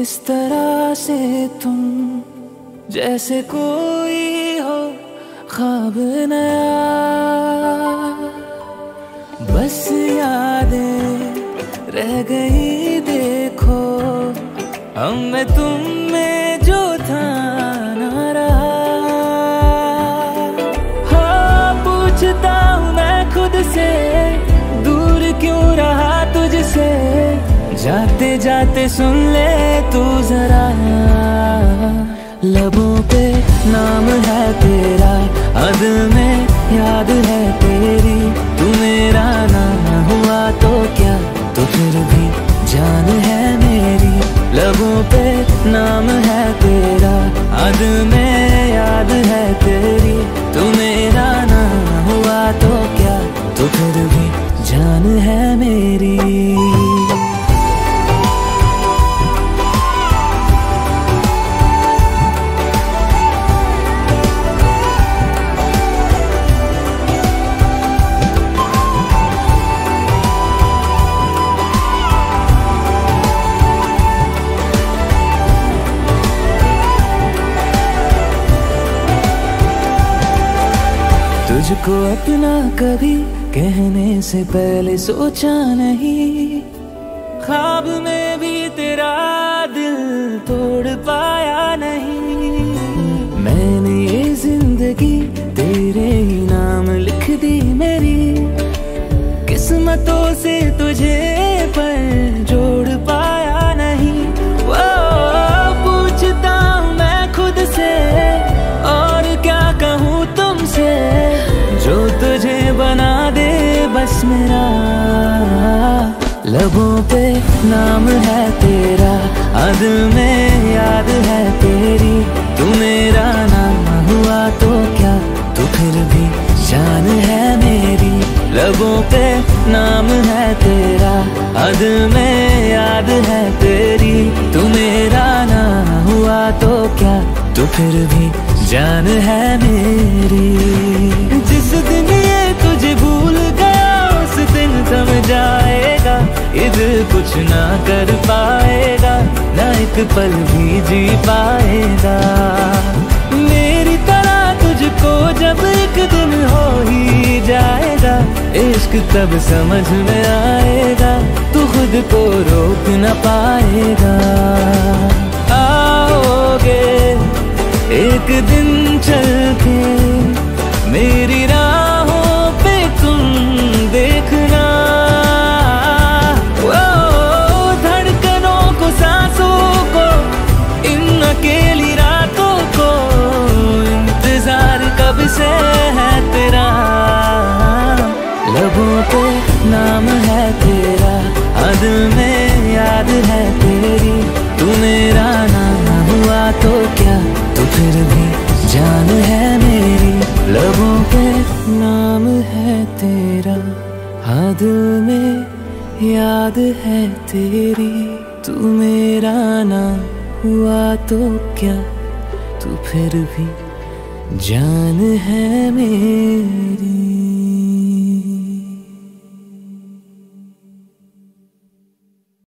इस तरह से तुम जैसे कोई हो ख्वाब नया। बस यादें रह गई देखो, अब मैं तुम में जो था ना रहा। हाँ पूछता हूँ मैं खुद से, दूर क्यों रहा तुझसे, जाते जाते सुन ले तू जरा। लबों पे नाम है तेरा, अदल में याद है तेरी। तू मेरा ना हुआ तो क्या, तो फिर भी जान है मेरी। लबों पे नाम है तेरा, अदल में याद है तेरी। तू मेरा ना हुआ तो क्या, तो फिर भी जान है मेरी। तुझको अपना कभी कहने से पहले सोचा नहीं, ख्वाब में भी तेरा दिल तोड़ पाया नहीं। मैंने ये जिंदगी तेरे ही नाम लिख दी मेरी, किस्मतों से तुझे पर जोड़ पाया नहीं। वो पूछता हूँ मैं खुद से, और क्या कहूँ तुमसे, जो तुझे बना दे बस मेरा। लबों पे नाम है तेरा, अदल में याद है तेरी। तू मेरा नाम हुआ तो क्या, तू फिर भी जान है मेरी। लबों पे नाम है तेरा, अदल में याद है तेरी। तू मेरा नाम हुआ तो क्या, तू फिर भी जान है मेरी। जिस दिन ये तुझे भूल गया, उस दिन समझ जाएगा ये दिल कुछ ना कर पाएगा, ना एक पल भी जी पाएगा। मेरी तरह तुझको जब एक दिन हो ही जाएगा, इश्क तब समझ में आएगा, तू खुद को रोक ना पाएगा। आओगे एक दिन चल के मेरी राहों पे तुम देखना। ओ धड़कनों को, सांसों को, इन अकेली रातों को, इंतजार कब से है तेरा। लबों पे नाम है तेरा, अदल में याद है तेरी। तू मेरा नाम हुआ तो क्या, तो फिर भी जान है मेरी। लबों पे नाम है तेरा, हाथ में याद है तेरी। तू मेरा नाम हुआ तो क्या, तो फिर भी जान है मेरी।